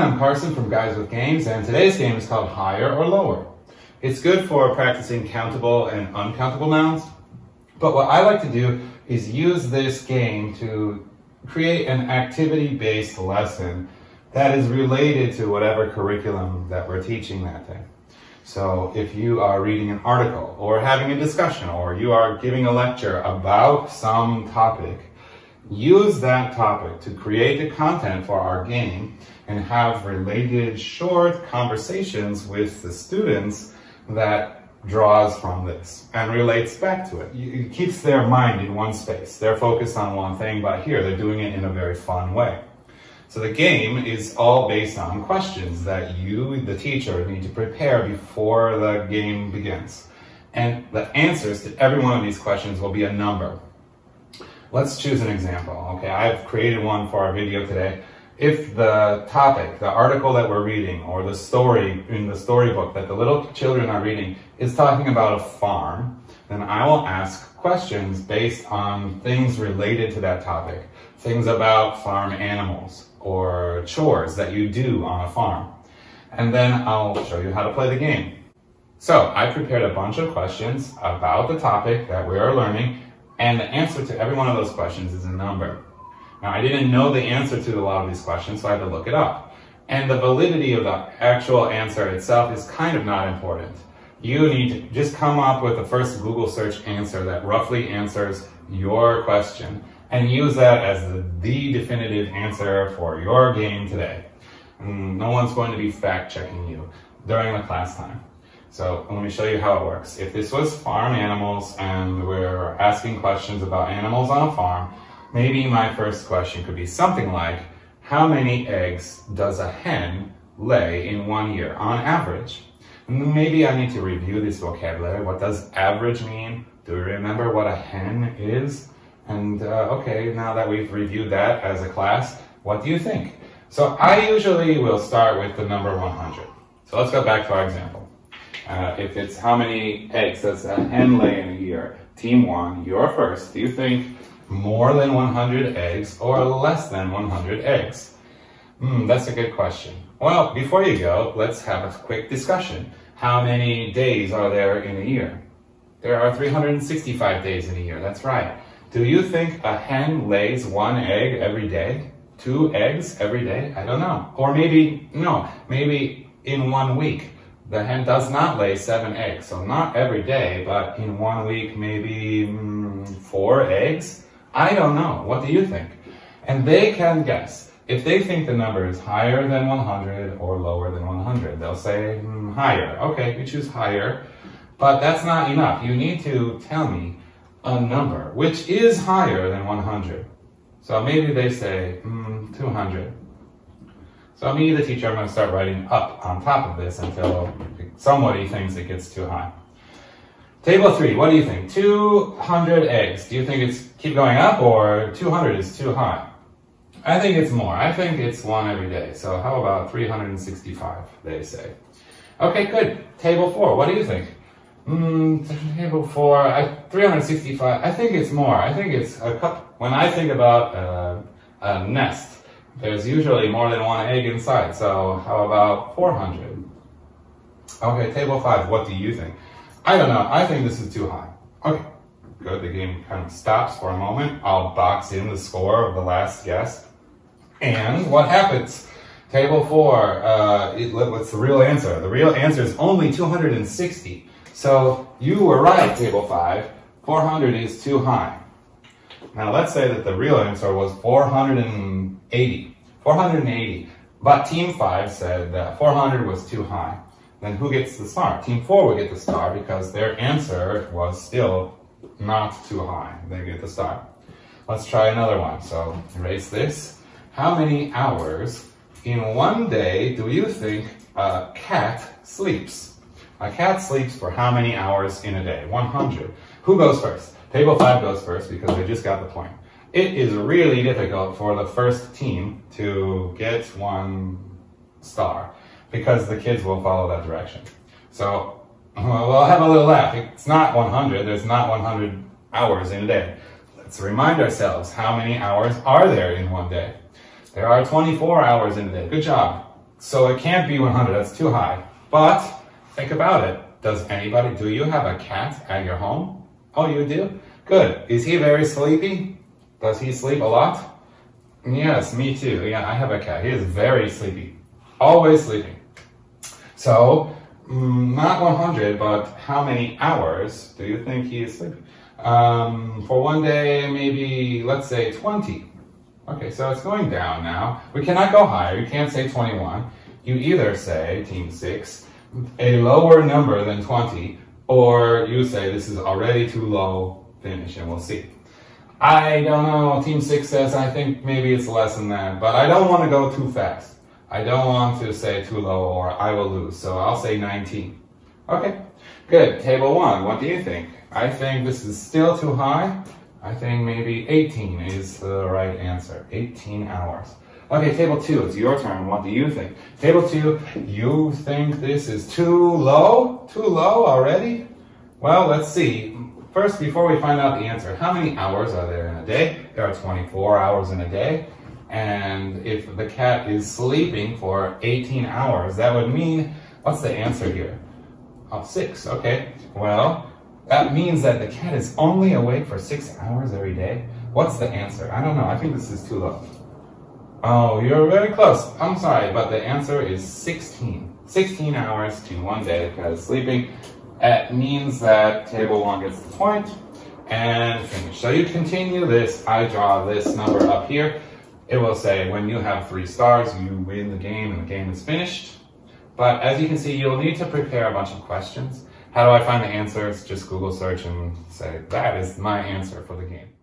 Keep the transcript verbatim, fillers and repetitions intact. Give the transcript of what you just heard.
again, I'm Carson from Guys with Games, and today's game is called Higher or Lower. It's good for practicing countable and uncountable nouns, but what I like to do is use this game to create an activity-based lesson that is related to whatever curriculum that we're teaching that day. So if you are reading an article or having a discussion or you are giving a lecture about some topic, use that topic to create the content for our game and have related short conversations with the students that draws from this and relates back to it. It keeps their mind in one space. They're focused on one thing, but here they're doing it in a very fun way. So the game is all based on questions that you, the teacher, need to prepare before the game begins. And the answers to every one of these questions will be a number. Let's choose an example. Okay, I've created one for our video today. If the topic, the article that we're reading, or the story in the storybook that the little children are reading is talking about a farm, then I will ask questions based on things related to that topic. Things about farm animals, or chores that you do on a farm. And then I'll show you how to play the game. So I prepared a bunch of questions about the topic that we are learning, and the answer to every one of those questions is a number. Now I didn't know the answer to a lot of these questions, so I had to look it up. And the validity of the actual answer itself is kind of not important. You need to just come up with the first Google search answer that roughly answers your question, and use that as the, the definitive answer for your game today. No one's going to be fact-checking you during the class time. So let me show you how it works. If this was farm animals and we're asking questions about animals on a farm, maybe my first question could be something like, how many eggs does a hen lay in one year on average? And maybe I need to review this vocabulary. What does average mean? Do we remember what a hen is? And uh, okay, now that we've reviewed that as a class, what do you think? So I usually will start with the number one hundred. So let's go back to our example. Uh, if it's how many eggs does a hen lay in a year? Team one, you're first. Do you think more than one hundred eggs or less than one hundred eggs? Hmm, that's a good question. Well, before you go, let's have a quick discussion. How many days are there in a year? There are three hundred sixty-five days in a year, that's right. Do you think a hen lays one egg every day? Two eggs every day? I don't know. Or maybe, no, maybe in one week. The hen does not lay seven eggs. So not every day, but in one week, maybe mm, four eggs? I don't know. What do you think? And they can guess. If they think the number is higher than one hundred or lower than one hundred, they'll say mm, higher. Okay, you choose higher. But that's not enough. You need to tell me a number which is higher than one hundred. So maybe they say mm, two hundred. So me, the teacher, I'm going to start writing up on top of this until somebody thinks it gets too high. Table three, what do you think? two hundred eggs. Do you think it's keep going up, or two hundred is too high? I think it's more. I think it's one every day. So how about three hundred sixty-five, they say. Okay, good. Table four, what do you think? Mm, table four, I, three hundred sixty-five, I think it's more. I think it's a cup. When I think about uh, a nest, there's usually more than one egg inside, so how about four hundred? Okay, table five, what do you think? I don't know, I think this is too high. Okay, good, the game kind of stops for a moment. I'll box in the score of the last guess. And what happens? Table four, uh, it, what's the real answer? The real answer is only two hundred sixty. So you were right, table five, four hundred is too high. Now let's say that the real answer was four hundred eighty. four hundred eighty, but team five said that four hundred was too high. Then who gets the star? Team four would get the star because their answer was still not too high. They get the star. Let's try another one. So erase this. How many hours in one day do you think a cat sleeps? A cat sleeps for how many hours in a day? one hundred. Who goes first? Table five goes first because they just got the point. It is really difficult for the first team to get one star because the kids will follow that direction. So we'll have a little laugh. It's not one hundred. There's not one hundred hours in a day. Let's remind ourselves, how many hours are there in one day? There are twenty-four hours in a day. Good job. So it can't be one hundred, that's too high. But think about it. Does anybody, do you have a cat at your home? Oh, you do? Good. Is he very sleepy? Does he sleep a lot? Yes, me too. Yeah, I have a cat. He is very sleepy. Always sleeping. So, not one hundred, but how many hours do you think he is sleeping? Um, for one day, maybe, let's say twenty. Okay, so it's going down now. We cannot go higher. You can't say twenty-one. You either say, team six, a lower number than twenty, or you say this is already too low, finish, and we'll see. I don't know, team six says I think maybe it's less than that, but I don't want to go too fast. I don't want to say too low or I will lose, so I'll say nineteen. Okay, good. Table one, what do you think? I think this is still too high. I think maybe eighteen is the right answer, eighteen hours. Okay, table two, it's your turn. What do you think? Table two, you think this is too low? Too low already? Well, let's see. First, before we find out the answer, how many hours are there in a day? There are twenty-four hours in a day. And if the cat is sleeping for eighteen hours, that would mean, what's the answer here? Oh, six, okay. Well, that means that the cat is only awake for six hours every day. What's the answer? I don't know, I think this is too low. Oh, you're very close. I'm sorry, but the answer is sixteen. sixteen hours to one day because sleeping. It means that table one gets the point and finish. So you continue this. I draw this number up here. It will say when you have three stars, you win the game and the game is finished. But as you can see, you'll need to prepare a bunch of questions. How do I find the answers? Just Google search and say, that is my answer for the game.